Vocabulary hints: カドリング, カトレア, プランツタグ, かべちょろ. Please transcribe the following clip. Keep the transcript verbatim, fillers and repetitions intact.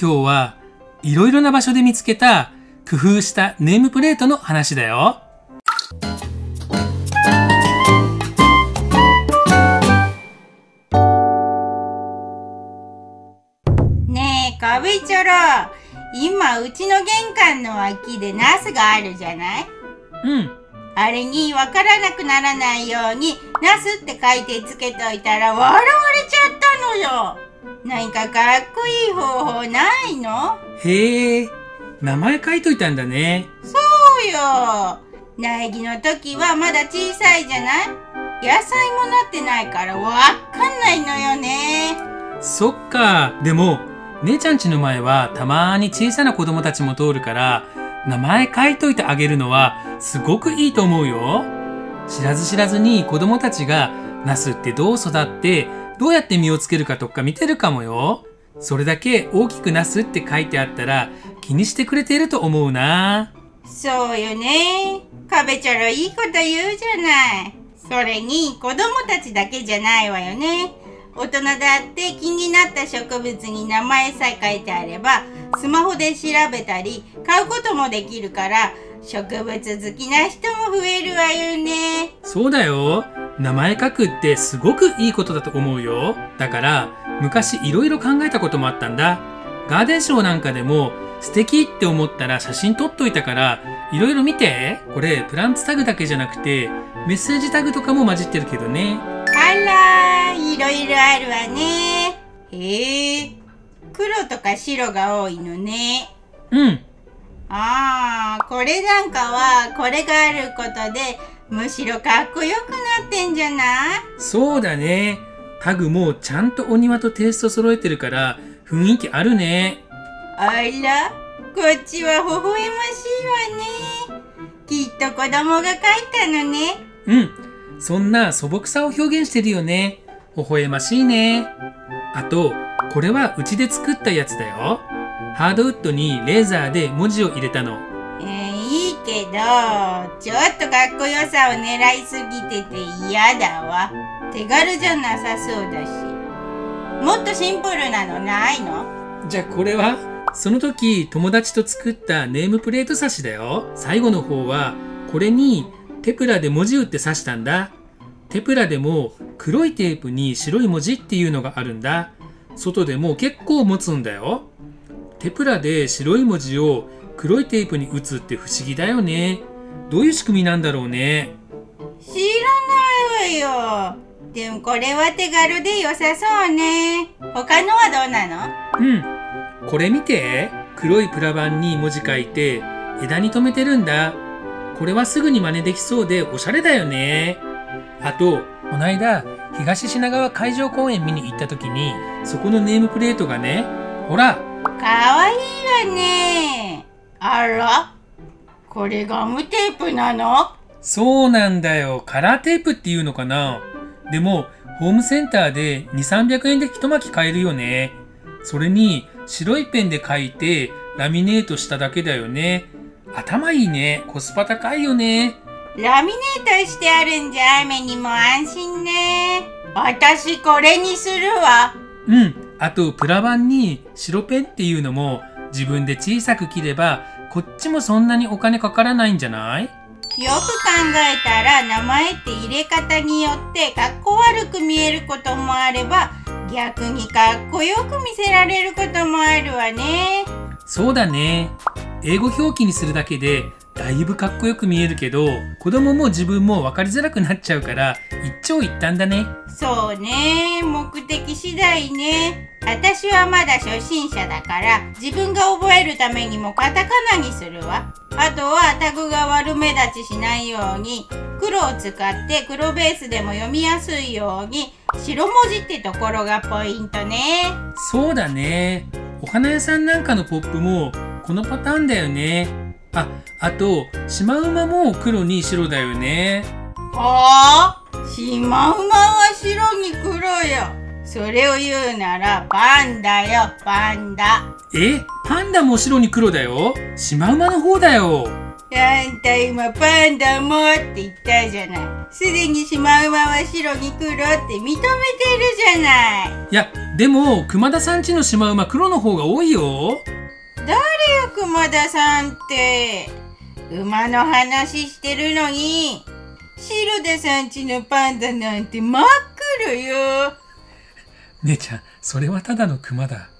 今日はいろいろな場所で見つけた工夫したネームプレートの話だよ。ねえ、かぶいちょろ、今うちの玄関の脇でナスがあるじゃない。うん。あれにわからなくならないようにナスって書いてつけといたら笑われちゃったのよ。何かかっこいい方法ないの？へえ、名前書いといたんだね。そうよ。苗木の時はまだ小さいじゃない。野菜もなってないからわかんないのよね。そっか。でも姉ちゃん家の前はたまーに小さな子供たちも通るから名前書いといてあげるのはすごくいいと思うよ。知らず知らずに子供たちがナスってどう育ってどうやって実をつけるかとか見てるかもよ。それだけ大きくナスって書いてあったら気にしてくれていると思うな。そうよね。かべちょろいいこと言うじゃない。それに子供たちだけじゃないわよね。大人だって気になった植物に名前さえ書いてあればスマホで調べたり買うこともできるから植物好きな人も増えるわよね。そうだよ。名前書くってすごくいいことだと思うよ。だから昔いろいろ考えたこともあったんだ。ガーデンショーなんかでも素敵って思ったら写真撮っといたからいろいろ見て。これプランツタグだけじゃなくてメッセージタグとかも混じってるけどね。あらー、いろいろあるわね。へえ、黒とか白が多いのね。うん。ああ、これなんかはこれがあることでむしろかっこよくなってんじゃない？そうだね。タグもちゃんとお庭とテイスト揃えてるから雰囲気あるね。あら、こっちは微笑ましいわね。きっと子供が描いたのね。うん。そんな素朴さを表現してるよね。微笑ましいね。あと、これはうちで作ったやつだよ。ハードウッドにレーザーで文字を入れたの。えー、いいけど、ちょっとかっこよさを狙いすぎてて嫌だわ。手軽じゃなさそうだし。もっとシンプルなのないの？じゃあこれは？その時友達と作ったネームプレート冊子だよ。最後の方はこれにテプラで文字打って刺したんだ。テプラでも黒いテープに白い文字っていうのがあるんだ。外でも結構持つんだよ。テプラで白い文字を黒いテープに打つって不思議だよね。どういう仕組みなんだろうね。知らないわよ。でもこれは手軽で良さそうね。他のはどうなの？うん。これ見て。黒いプラ板に文字書いて枝に留めてるんだ。これはすぐに真似できそうでおしゃれだよね。あと、この間東品川海上公園見に行った時にそこのネームプレートがね、ほらかわいいわね。あら、これガムテープなの？そうなんだよ。カラーテープっていうのかな。でもホームセンターでにせんさんびゃくえんで一巻き買えるよね。それに白いペンで書いてラミネートしただけだよね。頭いいね。コスパ高いよね。ラミネートしてあるんじゃ雨にも安心ね。私これにするわ。うん。あとプラ板に白ペンっていうのも自分で小さく切ればこっちもそんなにお金かからないんじゃない？よく考えたら名前って入れ方によってかっこ悪く見えることもあれば逆にかっこよく見せられることもあるわね。そうだね。英語表記にするだけでだいぶかっこよく見えるけど子供も自分も分かりづらくなっちゃうから一長一短だね。そうね。目的次第ね。私はまだ初心者だから自分が覚えるためにもカタカナにするわ。あとはタグが悪目立ちしないように黒を使って黒ベースでも読みやすいように白文字ってところがポイントね。そうだね。お花屋さんなんかのポップもこのパターンだよね。あ、あとシマウマも黒に白だよね。ああ、シマウマは白に黒よ。それを言うならパンダよ、パンダ。え、パンダも白に黒だよ。シマウマの方だよ。あんた今パンダもって言ったじゃない。すでにシマウマは白に黒って認めてるじゃない。いやでも熊田さんちのシマウマ黒の方が多いよ。誰よ熊田さんって。馬の話してるのに。白田さんちのパンダなんて真っ黒よ。姉ちゃんそれはただの熊だ。